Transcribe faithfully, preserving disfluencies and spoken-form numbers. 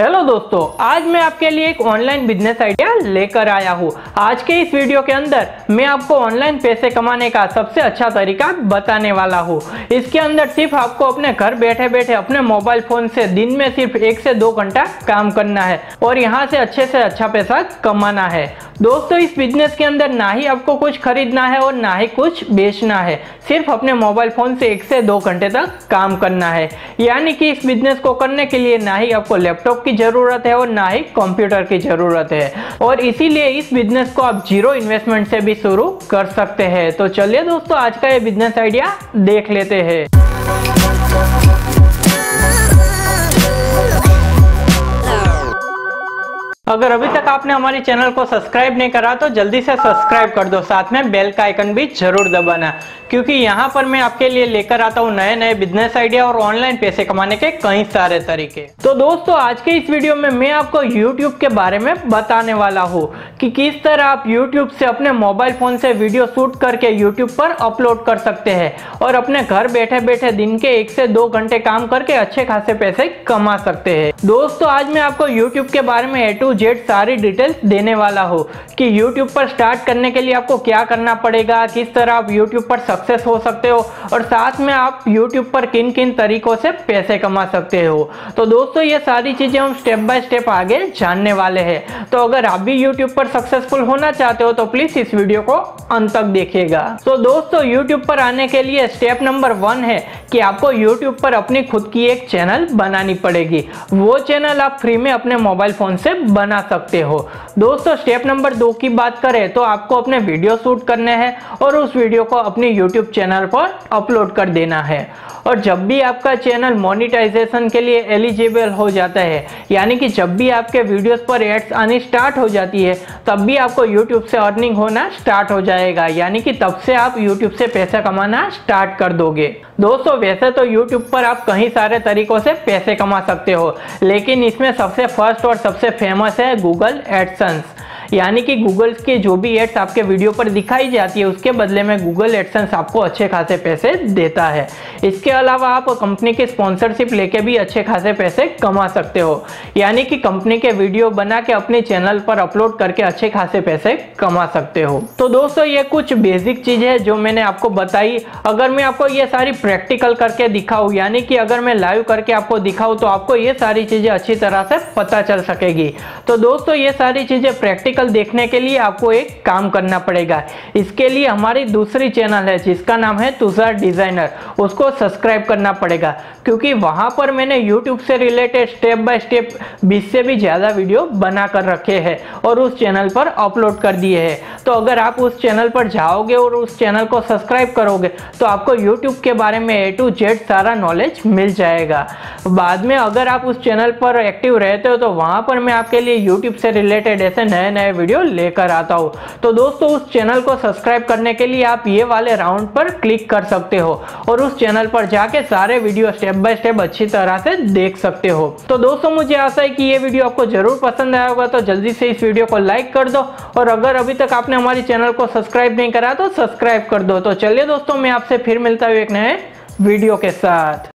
Hello दोस्तों, आज मैं आपके लिए एक ऑनलाइन बिजनेस आइडिया लेकर आया हूँ। आज के इस वीडियो के अंदर मैं आपको ऑनलाइन पैसे कमाने का सबसे अच्छा तरीका बताने वाला हूँ। इसके अंदर सिर्फ आपको अपने घर बैठे बैठे अपने मोबाइल फोन से दिन में सिर्फ एक से दो घंटा काम करना है और यहाँ से अच्छे से अच्छा पैसा कमाना है। दोस्तों, इस बिजनेस के अंदर ना ही आपको कुछ खरीदना है और ना ही कुछ बेचना है, सिर्फ अपने मोबाइल फोन से एक से दो घंटे तक काम करना है। यानी कि इस बिजनेस को करने के लिए ना ही आपको लैपटॉप की जरूरत है और ना ही कंप्यूटर की जरूरत है, और इसीलिए इस बिजनेस को आप जीरो इन्वेस्टमेंट से भी शुरू कर सकते हैं। तो चलिए दोस्तों, आज का ये बिजनेस आइडिया देख लेते हैं। अगर अभी तक आपने हमारे चैनल को सब्सक्राइब नहीं करा तो जल्दी से सब्सक्राइब कर दो, साथ में बेल का आइकन भी जरूर दबाना, क्योंकि यहाँ पर मैं आपके लिए लेकर आता हूँ नए नए बिजनेस आइडिया और ऑनलाइन पैसे कमाने के कई सारे तरीके। तो दोस्तों, आज के इस वीडियो में मैं आपको यूट्यूब के बारे में बताने वाला हूँ कि किस तरह आप यूट्यूब से अपने मोबाइल फोन से वीडियो शूट करके यूट्यूब पर अपलोड कर सकते हैं और अपने घर बैठे बैठे दिन के एक से दो घंटे काम करके अच्छे खासे पैसे कमा सकते हैं। दोस्तों, आज मैं आपको यूट्यूब के बारे में ए टू जेड सारी डिटेल्स देने वाला हो कि YouTube पर स्टार्ट करने के लिए आपको क्या करना पड़ेगा, किस तरह आप YouTube पर सक्सेस हो सकते हो और साथ में आप YouTube पर किन किन तरीकों से पैसे कमा सकते हो। तो दोस्तों, ये सारी चीजें हम स्टेप बाय स्टेप आगे जानने वाले हैं। तो अगर आप भी YouTube पर सक्सेसफुल होना चाहते हो तो प्लीज इस वीडियो को अंत तक देखिएगा। तो दोस्तों, YouTube पर आने के लिए स्टेप नंबर वन है कि आपको YouTube पर अपनी खुद की एक चैनल बनानी पड़ेगी। वो चैनल आप फ्री में अपने मोबाइल फोन से बना सकते हो। दोस्तों, स्टेप नंबर दो की बात करें तो आपको अपने वीडियो शूट करने हैं और उस वीडियो को अपने YouTube चैनल पर अपलोड कर देना है, और जब भी आपका चैनल मोनिटाइजेशन के लिए एलिजिबल हो जाता है, यानी कि जब भी आपके वीडियोस पर एड्स आनी स्टार्ट हो जाती है, तब भी आपको YouTube से अर्निंग होना स्टार्ट हो जाएगा, यानी कि तब से आप YouTube से पैसा कमाना स्टार्ट कर दोगे। दोस्तों, वैसे तो YouTube पर आप कई सारे तरीकों से पैसे कमा सकते हो, लेकिन इसमें सबसे फर्स्ट और सबसे फेमस है गूगल एडसेंस, यानी कि गूगल के जो भी एड्स आपके वीडियो पर दिखाई जाती है उसके बदले में गूगल एडसेंस आपको अच्छे खासे पैसे देता है। इसके अलावा आप कंपनी के स्पॉन्सरशिप लेके भी अच्छे खासे पैसे कमा सकते हो, यानी कि कंपनी के वीडियो बना के अपने चैनल पर अपलोड करके अच्छे खासे पैसे कमा सकते हो। तो दोस्तों, ये कुछ बेसिक चीज है जो मैंने आपको बताई। अगर मैं आपको ये सारी प्रैक्टिकल करके दिखाऊँ, यानी कि अगर मैं लाइव करके आपको दिखाऊँ, तो आपको ये सारी चीजें अच्छी तरह से पता चल सकेगी। तो दोस्तों, ये सारी चीजें प्रैक्टिकल देखने के लिए आपको एक काम करना पड़ेगा। इसके लिए हमारी दूसरी चैनल है जिसका नाम है तुषार डिजाइनर, उसको सब्सक्राइब करना पड़ेगा, क्योंकि वहां पर मैंने YouTube से रिलेटेड स्टेप बाय स्टेप बीस से भी ज्यादा वीडियो बना कर रखे हैं और उस चैनल पर अपलोड कर दिए हैं। तो अगर आप उस चैनल पर जाओगे और उस चैनल को सब्सक्राइब करोगे तो आपको YouTube के बारे में ए टू जेड सारा नॉलेज मिल जाएगा। बाद में अगर आप उस चैनल पर एक्टिव रहते हो तो वहां पर मैं आपके लिए यूट्यूब से रिलेटेड ऐसे नए नए वीडियो लेकर आता हूँ। तो दोस्तों, उस चैनल को सब्सक्राइब करने के लिए आप ये वाले राउंड पर क्लिक कर सकते हो और उस चैनल पर जाके सारे वीडियो स्टेप बाय स्टेप अच्छी तरह से देख सकते हो। तो दोस्तों, मुझे आशा है कि ये वीडियो आपको जरूर पसंद आया होगा। तो जल्दी से इस वीडियो को लाइक कर दो, और अगर अभी तक आपने हमारे चैनल को सब्सक्राइब नहीं करा तो सब्सक्राइब कर दो। तो चलिए दोस्तों, मैं आपसे फिर मिलता हूँ एक नए वीडियो के साथ।